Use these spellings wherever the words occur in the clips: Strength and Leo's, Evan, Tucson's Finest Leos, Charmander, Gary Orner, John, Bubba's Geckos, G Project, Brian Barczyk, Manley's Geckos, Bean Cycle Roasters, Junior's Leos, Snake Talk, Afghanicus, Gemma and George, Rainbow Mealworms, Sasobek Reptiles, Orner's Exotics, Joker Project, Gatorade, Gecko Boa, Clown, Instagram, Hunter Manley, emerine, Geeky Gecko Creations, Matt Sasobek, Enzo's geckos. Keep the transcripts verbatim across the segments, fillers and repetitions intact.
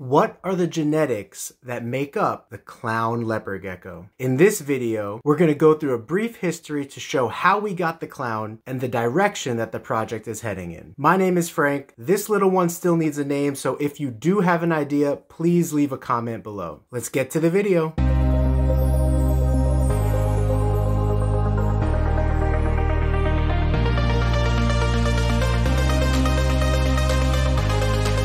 What are the genetics that make up the clown leopard gecko? In this video, we're going to go through a brief history to show how we got the clown and the direction that the project is heading in. My name is Frank. This little one still needs a name, so if you do have an idea, please leave a comment below. Let's get to the video.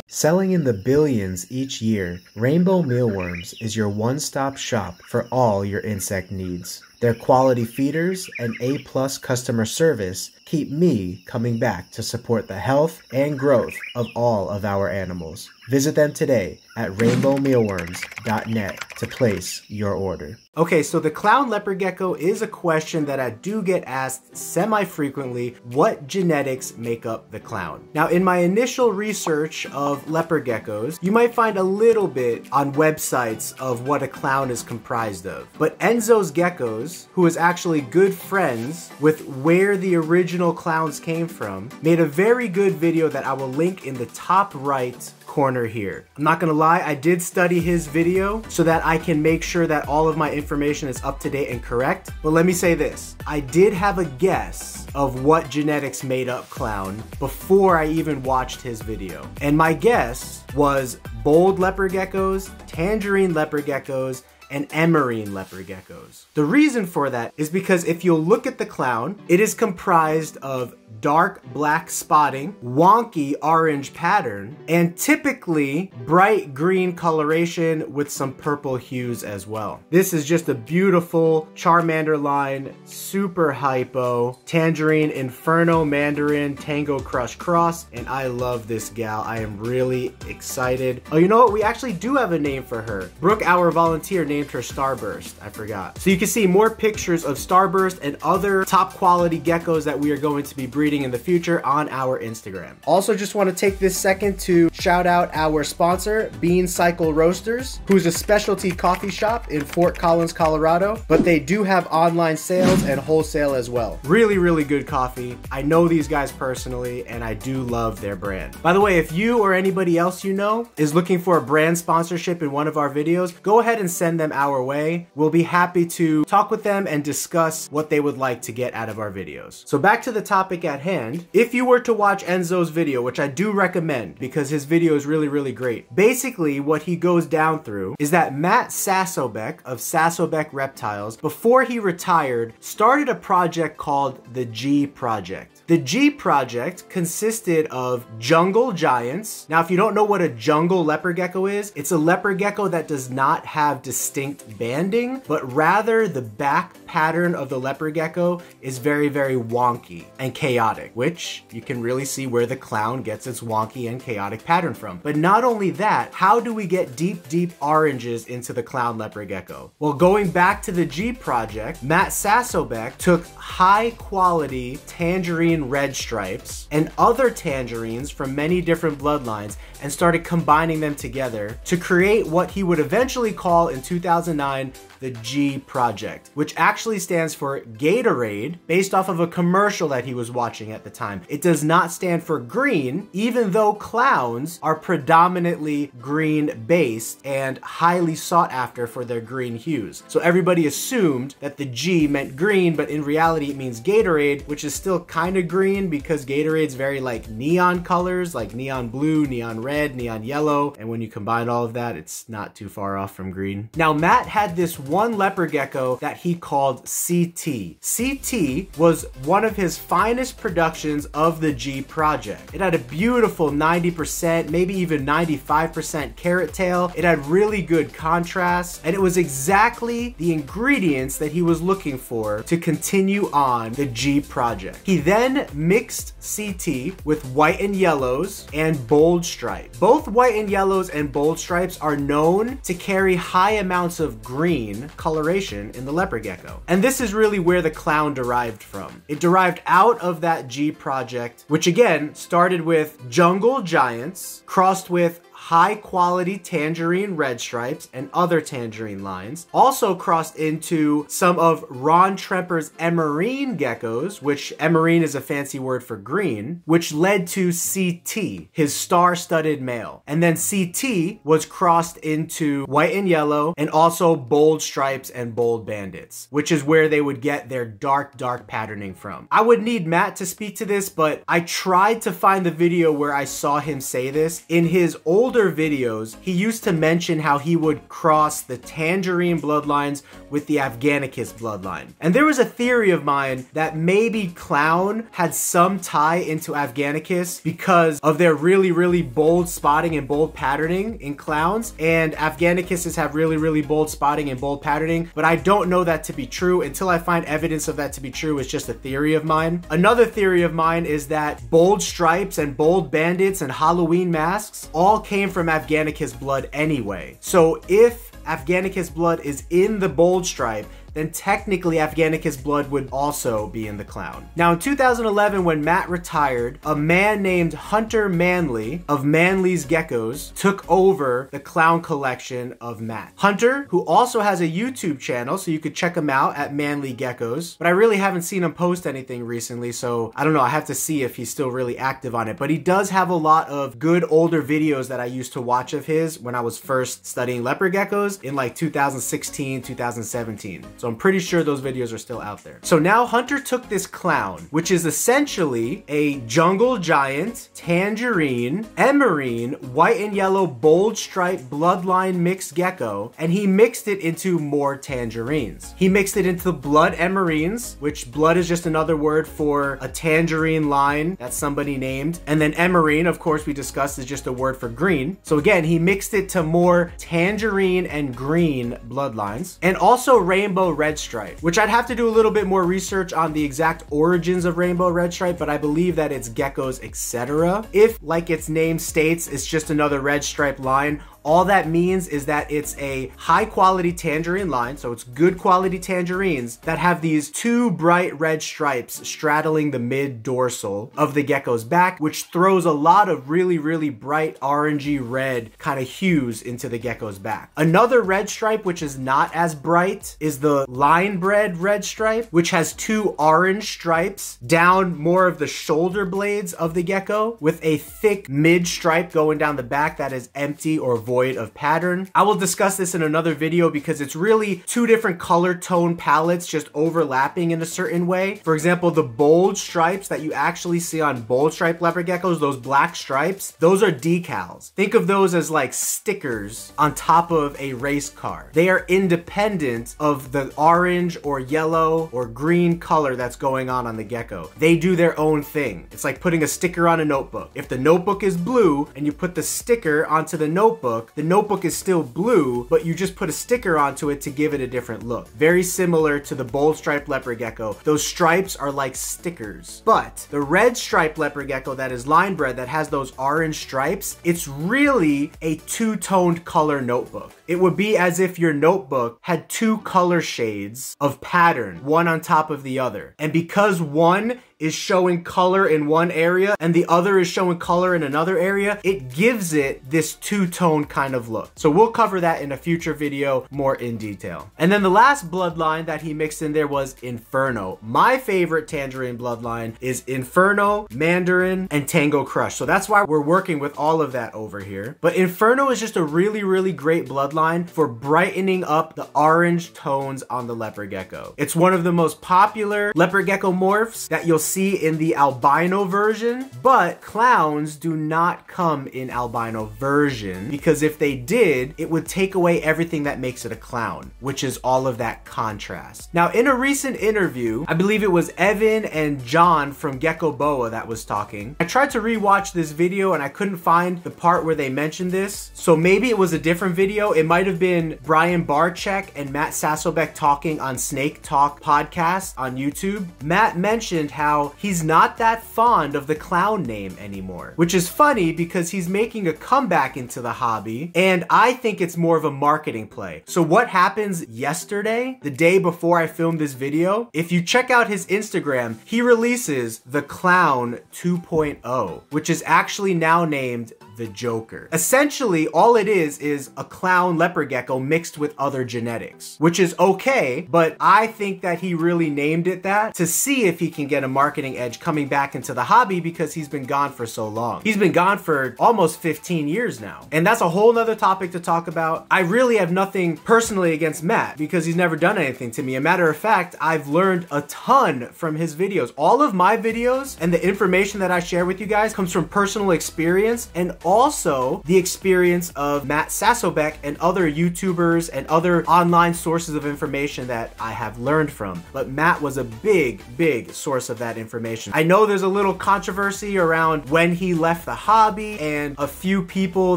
Selling in the billions each year, Rainbow Mealworms is your one-stop shop for all your insect needs. Their quality feeders and A plus customer service keep me coming back to support the health and growth of all of our animals. Visit them today at rainbow mealworms dot net to place your order. Okay, so the clown leopard gecko is a question that I do get asked semi-frequently. What genetics make up the clown? Now, in my initial research of leopard geckos, you might find a little bit on websites of what a clown is comprised of. But Enzo's Geckos, who is actually good friends with where the original clowns came from, made a very good video that I will link in the top right corner here. I'm not gonna lie, I did study his video so that I can make sure that all of my information is up to date and correct. But let me say this, I did have a guess of what genetics made up clown before I even watched his video. And my guess was bold leopard geckos, tangerine leopard geckos, and emerine leopard geckos. The reason for that is because if you'll look at the clown, it is comprised of dark black spotting, wonky orange pattern, and typically bright green coloration with some purple hues as well. This is just a beautiful Charmander line, super hypo, Tangerine, Inferno, Mandarin, Tango Crush Cross, and I love this gal. I am really excited. Oh, you know what? We actually do have a name for her. Brooke, our volunteer, named her Starburst. I forgot. So you can see more pictures of Starburst and other top quality geckos that we are going to be breeding in the future on our Instagram. Also, just want to take this second to shout out our sponsor, Bean Cycle Roasters, who's a specialty coffee shop in Fort Collins, Colorado, but they do have online sales and wholesale as well. Really, really good coffee. I know these guys personally, and I do love their brand. By the way, if you or anybody else you know is looking for a brand sponsorship in one of our videos, go ahead and send them our way. We'll be happy to talk with them and discuss what they would like to get out of our videos. So back to the topic at hand, if you were to watch Enzo's video, which I do recommend because his video is really, really great. Basically, what he goes down through is that Matt Sasobek of Sasobek Reptiles, before he retired, started a project called the G Project. The G Project consisted of jungle giants. Now, if you don't know what a jungle leopard gecko is, it's a leopard gecko that does not have distinct banding, but rather the back pattern of the leopard gecko is very, very wonky and chaotic. Which you can really see where the clown gets its wonky and chaotic pattern from. But not only that, how do we get deep, deep oranges into the clown leopard gecko? Well, going back to the G Project, Matt Sasobek took high quality tangerine red stripes and other tangerines from many different bloodlines and started combining them together to create what he would eventually call in two thousand nine the G Project, which actually stands for Gatorade, based off of a commercial that he was watching at the time. It does not stand for green, even though clowns are predominantly green-based and highly sought after for their green hues. So everybody assumed that the G meant green, but in reality it means Gatorade, which is still kind of green because Gatorade's very like neon colors, like neon blue, neon red, neon yellow, and when you combine all of that, it's not too far off from green. Now, Matt had this one leopard gecko that he called C T. C T was one of his finest productions of the G Project. It had a beautiful ninety percent, maybe even ninety-five percent carrot tail. It had really good contrast, and it was exactly the ingredients that he was looking for to continue on the G Project. He then mixed C T with white and yellows and bold stripes. Both white and yellows and bold stripes are known to carry high amounts of green coloration in the leopard gecko. And this is really where the clown derived from. It derived out of that G Project, which again started with jungle giants crossed with high-quality tangerine red stripes and other tangerine lines. Also crossed into some of Ron Tremper's emerine geckos, which emerine is a fancy word for green, which led to C T, his star-studded male. And then C T was crossed into white and yellow and also bold stripes and bold bandits, which is where they would get their dark, dark patterning from. I would need Matt to speak to this, but I tried to find the video where I saw him say this. In his older videos, he used to mention how he would cross the tangerine bloodlines with the Afghanicus bloodline. And there was a theory of mine that maybe Clown had some tie into Afghanicus because of their really, really bold spotting and bold patterning in Clowns, and Afghanicuses have really, really bold spotting and bold patterning, but I don't know that to be true. Until I find evidence of that to be true, it's just a theory of mine. Another theory of mine is that bold stripes and bold bandits and Halloween masks all came from Afghanicus blood anyway. So if Afghanicus blood is in the bold stripe, then technically Afghanicus blood would also be in the Clown. Now in two thousand eleven, when Matt retired, a man named Hunter Manley of Manley's Geckos took over the Clown collection of Matt. Hunter, who also has a YouTube channel, so you could check him out at Manley Geckos, but I really haven't seen him post anything recently, so I don't know, I have to see if he's still really active on it, but he does have a lot of good older videos that I used to watch of his when I was first studying leopard geckos in like two thousand sixteen, two thousand seventeen. So So I'm pretty sure those videos are still out there. So now Hunter took this Clown, which is essentially a jungle giant, tangerine, emerine, white and yellow, bold stripe, bloodline mixed gecko, and he mixed it into more tangerines. He mixed it into blood emerines, which blood is just another word for a tangerine line that somebody named. And then emerine, of course, we discussed is just a word for green. So again, he mixed it to more tangerine and green bloodlines, and also rainbow red stripe, which I'd have to do a little bit more research on the exact origins of rainbow red stripe, but I believe that it's geckos, et cetera. If, like its name states, it's just another red stripe line, all that means is that it's a high quality tangerine line, so it's good quality tangerines that have these two bright red stripes straddling the mid dorsal of the gecko's back, which throws a lot of really, really bright orangey red kind of hues into the gecko's back. Another red stripe, which is not as bright, is the linebred red stripe, which has two orange stripes down more of the shoulder blades of the gecko with a thick mid stripe going down the back that is empty or void of pattern. I will discuss this in another video because it's really two different color tone palettes just overlapping in a certain way. For example, the bold stripes that you actually see on bold stripe leopard geckos, those black stripes, those are decals. Think of those as like stickers on top of a race car. They are independent of the orange or yellow or green color that's going on on the gecko. They do their own thing. It's like putting a sticker on a notebook. If the notebook is blue and you put the sticker onto the notebook, the notebook is still blue, but you just put a sticker onto it to give it a different look. Very similar to the bold striped leopard gecko. Those stripes are like stickers. But the red striped leopard gecko that is linebred, that has those orange stripes, it's really a two-toned color notebook. It would be as if your notebook had two color shades of pattern, one on top of the other. And because one is showing color in one area and the other is showing color in another area, it gives it this two-tone kind of look. So we'll cover that in a future video more in detail. And then the last bloodline that he mixed in there was Inferno. My favorite tangerine bloodline is Inferno, Mandarin, and Tango Crush. So that's why we're working with all of that over here. But Inferno is just a really, really great bloodline for brightening up the orange tones on the leopard gecko. It's one of the most popular leopard gecko morphs that you'll see in the albino version, but Clowns do not come in albino version because if they did, it would take away everything that makes it a clown, which is all of that contrast. Now, in a recent interview, I believe it was Evan and John from Gecko Boa that was talking. I tried to rewatch this video and I couldn't find the part where they mentioned this, so maybe it was a different video. It might have been Brian Barczyk and Matt Sasobek talking on Snake Talk podcast on YouTube. Matt mentioned how he's not that fond of the clown name anymore, which is funny because he's making a comeback into the hobby, and I think it's more of a marketing play. So what happens yesterday, the day before I filmed this video, if you check out his Instagram, he releases the Clown two point oh, which is actually now named the Joker. Essentially, all it is is a clown leopard gecko mixed with other genetics, which is okay, but I think that he really named it that to see if he can get a marketing edge coming back into the hobby because he's been gone for so long. He's been gone for almost fifteen years now, and that's a whole nother topic to talk about. I really have nothing personally against Matt because he's never done anything to me. A matter of fact, I've learned a ton from his videos. All of my videos and the information that I share with you guys comes from personal experience and also the experience of Matt Sasobek and other YouTubers and other online sources of information that I have learned from. But Matt was a big, big source of that information. I know there's a little controversy around when he left the hobby and a few people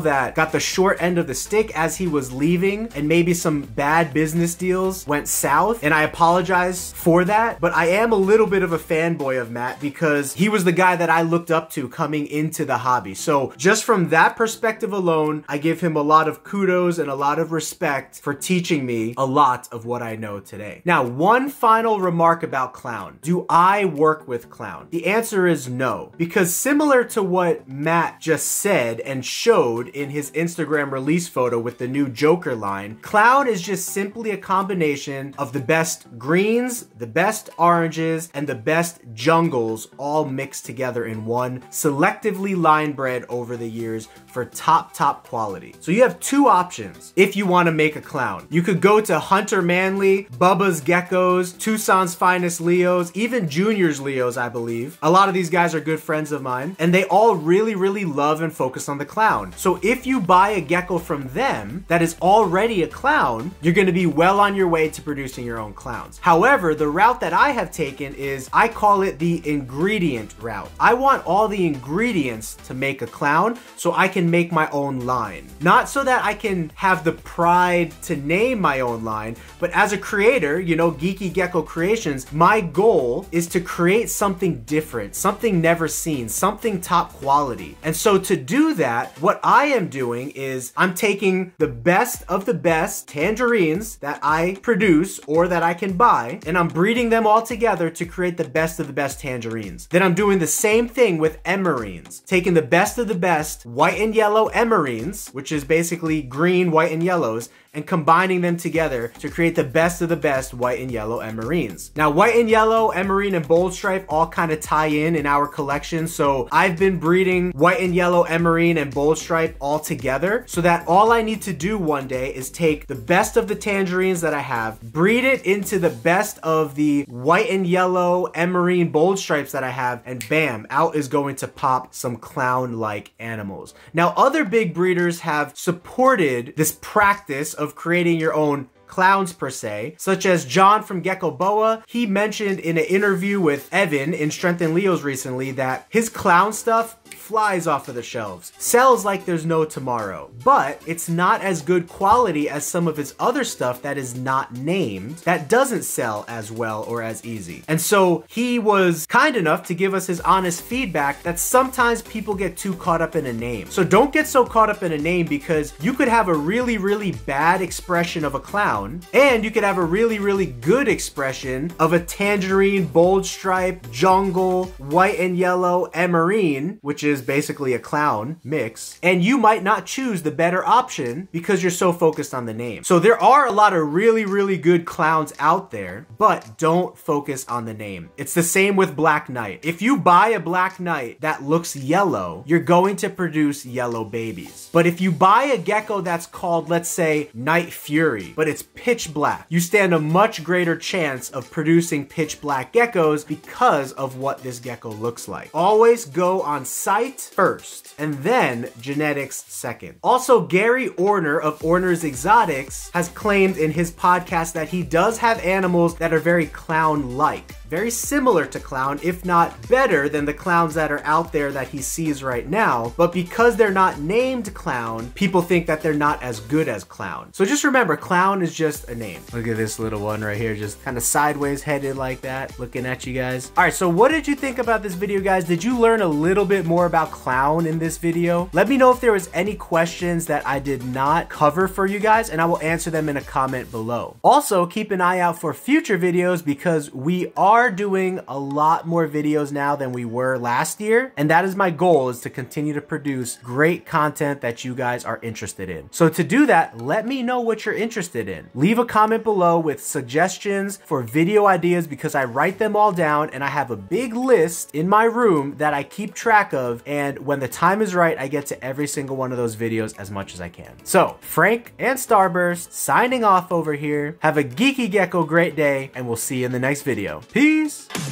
that got the short end of the stick as he was leaving, and maybe some bad business deals went south, and I apologize for that, but I am a little bit of a fanboy of Matt because he was the guy that I looked up to coming into the hobby. So just from that perspective alone, I give him a lot of kudos and a lot of respect for teaching me a lot of what I know today. Now, one final remark about Clown. Do I work with Clown? The answer is no, because similar to what Matt just said and showed in his Instagram release photo with the new Joker line, Clown is just simply a combination of the best greens, the best oranges, and the best jungles all mixed together in one, selectively line bred over the years for top, top quality. So you have two options if you want to make a Clown. You could go to Hunter Manley, Bubba's Geckos, Tucson's Finest Leos, even Junior's Leos, I believe. A lot of these guys are good friends of mine, and they all really, really love and focus on the Clown. So if you buy a gecko from them that is already a Clown, you're going to be well on your way to producing your own Clowns. However, the route that I have taken is, I call it the ingredient route. I want all the ingredients to make a Clown so I can make my own line. Not so that I can have the pride to name my own line, but as a creator, you know, Geeky Gecko Creations, my goal is to create something different, something never seen, something top quality. And so to do that, what I am doing is I'm taking the best of the best tangerines that I produce or that I can buy, and I'm breeding them all together to create the best of the best tangerines. Then I'm doing the same thing with emerines, taking the best of the best white and yellow emerines, which is basically green, white, and yellows, and combining them together to create the best of the best white and yellow emerines. Now, white and yellow, emerine, and bold stripe all kind of tie in in our collection, so I've been breeding white and yellow, emerine, and bold stripe all together so that all I need to do one day is take the best of the tangerines that I have, breed it into the best of the white and yellow, emerine, bold stripes that I have, and bam, out is going to pop some clown-like animals. Now, other big breeders have supported this practice of creating your own clowns per se, such as John from Gecko Boa. He mentioned in an interview with Evan in Strength and Leo's recently that his clown stuff flies off of the shelves, sells like there's no tomorrow, but it's not as good quality as some of his other stuff that is not named, that doesn't sell as well or as easy. And so he was kind enough to give us his honest feedback that sometimes people get too caught up in a name. So don't get so caught up in a name, because you could have a really, really bad expression of a clown, and you could have a really, really good expression of a tangerine, bold stripe, jungle, white and yellow, emerine, which is basically a clown mix, and you might not choose the better option because you're so focused on the name. So there are a lot of really, really good clowns out there, but don't focus on the name. It's the same with Black Knight. If you buy a Black Knight that looks yellow, you're going to produce yellow babies. But if you buy a gecko that's called, let's say, Night Fury, but it's pitch black, you stand a much greater chance of producing pitch black geckos because of what this gecko looks like. Always go on sight first, and then genetics second. Also, Gary Orner of Orner's Exotics has claimed in his podcast that he does have animals that are very clown-like, very similar to clown, if not better than the clowns that are out there that he sees right now. But because they're not named clown, people think that they're not as good as clown. So just remember, clown is just a name. Look at this little one right here, just kind of sideways headed like that, looking at you guys. All right, so what did you think about this video, guys? Did you learn a little bit more about Clown in this video? Let me know if there was any questions that I did not cover for you guys, and I will answer them in a comment below. Also, keep an eye out for future videos because we are doing a lot more videos now than we were last year, and that is my goal, is to continue to produce great content that you guys are interested in. So to do that, let me know what you're interested in. Leave a comment below with suggestions for video ideas because I write them all down and I have a big list in my room that I keep track of, and when the time is right, I get to every single one of those videos as much as I can. So Frank and Starburst signing off over here. Have a Geeky Gecko great day, and we'll see you in the next video. Peace!